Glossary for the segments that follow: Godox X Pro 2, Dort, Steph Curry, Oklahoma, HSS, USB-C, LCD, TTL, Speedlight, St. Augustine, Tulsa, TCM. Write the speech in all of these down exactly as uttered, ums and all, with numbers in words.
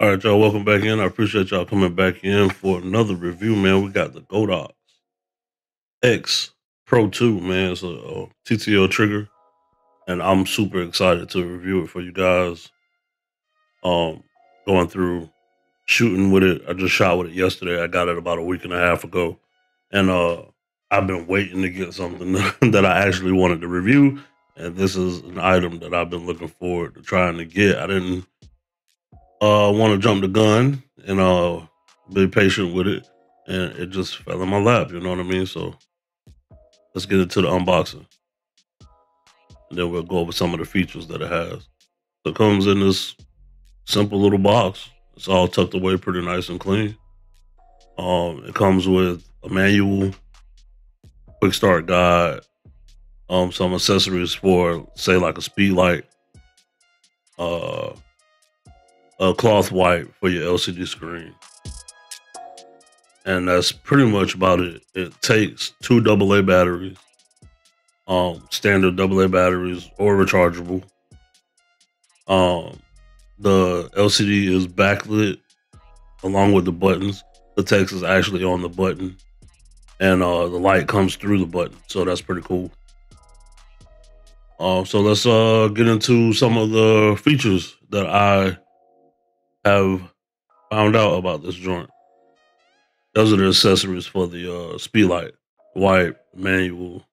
All right, y'all, welcome back in. I appreciate y'all coming back in for another review, man. We got the Godox X Pro two, man. It's a, a T T L trigger, and I'm super excited to review it for you guys. Um, going through shooting with it. I just shot with it yesterday. I got it about a week and a half ago, and uh, I've been waiting to get something that I actually wanted to review, and this is an item that I've been looking forward to trying to get. I didn't Uh, want to jump the gun and uh, be patient with it, and it just fell in my lap. You know what I mean? So let's get into the unboxing, and then we'll go over some of the features that it has. So it comes in this simple little box. It's all tucked away, pretty nice and clean. Um, it comes with a manual, quick start guide, um, some accessories for, say, like a Speedlight. Uh. A cloth wipe for your L C D screen. And that's pretty much about it. It takes two double A batteries, um, standard double A batteries or rechargeable. Um, the L C D is backlit along with the buttons. The text is actually on the button, and uh, the light comes through the button. So that's pretty cool. Uh, so let's uh, get into some of the features that I have found out about this joint. Those are the accessories for the uh, Speedlight, wipe, manual.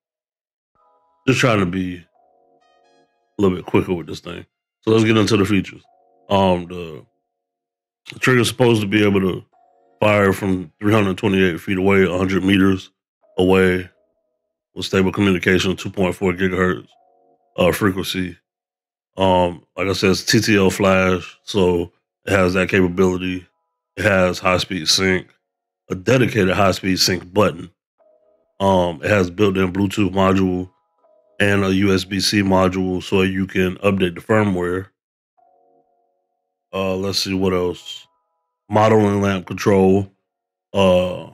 Just trying to be a little bit quicker with this thing. So let's get into the features. Um, the, the trigger is supposed to be able to fire from three hundred twenty-eight feet away, one hundred meters away, with stable communication, two point four gigahertz uh, frequency. Um, like I said, it's T T L flash, so it has that capability. It has high-speed sync, a dedicated high-speed sync button. Um, it has built-in Bluetooth module and a U S B C module, so you can update the firmware. Uh, let's see what else. Model and lamp control, uh,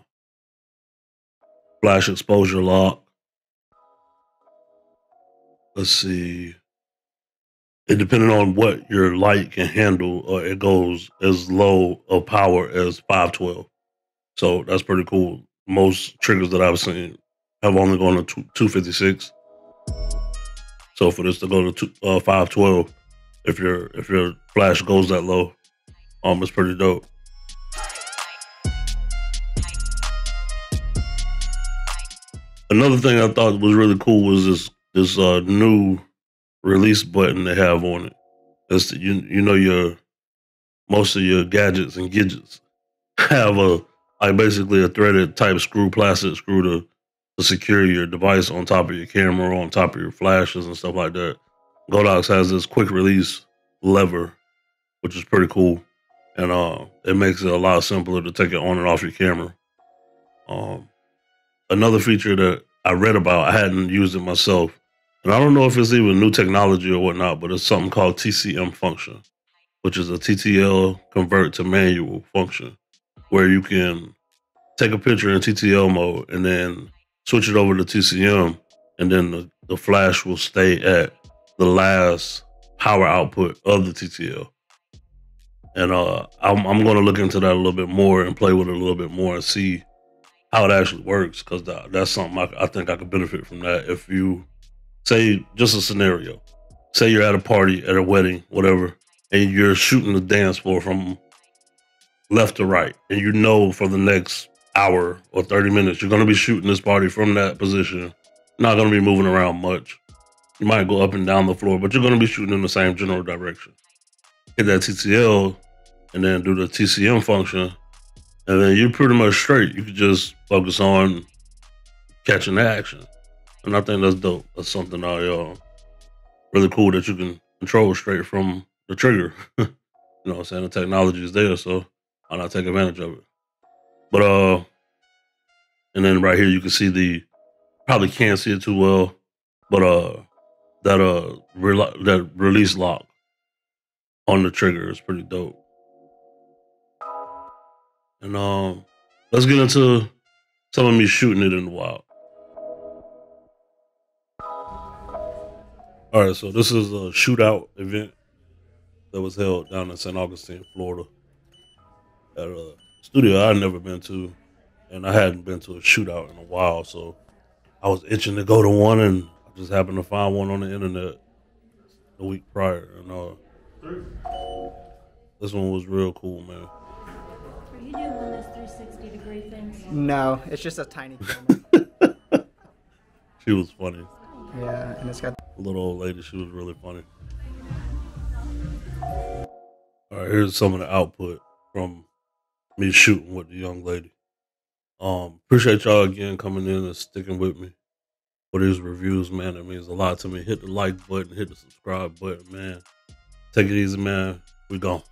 flash exposure lock. Let's see. It, depending on what your light can handle, uh, it goes as low of power as five twelve. So that's pretty cool. Most triggers that I've seen have only gone to two fifty-six. So for this to go to two, uh, five twelve, if your if your flash goes that low, um, it's pretty dope. Another thing I thought was really cool was this this uh, new release button they have on it. That's the, you you know your most of your gadgets and gadgets have a like basically a threaded type screw, plastic screw to, to secure your device on top of your camera, on top of your flashes and stuff like that. Godox has this quick release lever, which is pretty cool, and uh, it makes it a lot simpler to take it on and off your camera. Um, another feature that I read about, I hadn't used it myself, and I don't know if it's even new technology or whatnot, but it's something called T C M function, which is a T T L convert to manual function, where you can take a picture in T T L mode and then switch it over to T C M, and then the, the flash will stay at the last power output of the T T L. And uh, I'm, I'm going to look into that a little bit more and play with it a little bit more and see how it actually works, because that, that's something I, I think I could benefit from that. If you... Say, just a scenario. Say you're at a party, at a wedding, whatever, and you're shooting the dance floor from left to right, and you know for the next hour or thirty minutes, you're going to be shooting this party from that position. Not going to be moving around much. You might go up and down the floor, but you're going to be shooting in the same general direction. Hit that T T L, and then do the T C M function, and then you're pretty much straight. You can just focus on catching the action. And I think that's dope. That's something I, uh, really cool that you can control straight from the trigger. You know what I'm saying? The technology is there, so why not take advantage of it? But, uh, and then right here, you can see the, probably can't see it too well, but, uh, that, uh, re that release lock on the trigger is pretty dope. And, um, let's get into some of me shooting it in the wild. All right, so this is a shootout event that was held down in Saint Augustine, Florida. at a studio I've never been to, and I hadn't been to a shootout in a while, so I was itching to go to one, and I just happened to find one on the internet the week prior, and uh, this one was real cool, man. Are you doing one of those three sixty degree things? No, it's just a tiny camera. She was funny. Yeah, and it's got a little old lady. She was really funny. All right, here's some of the output from me shooting with the young lady. Um, appreciate y'all again coming in and sticking with me for these reviews, man. It means a lot to me. Hit the like button, hit the subscribe button, man. Take it easy, man. We gone.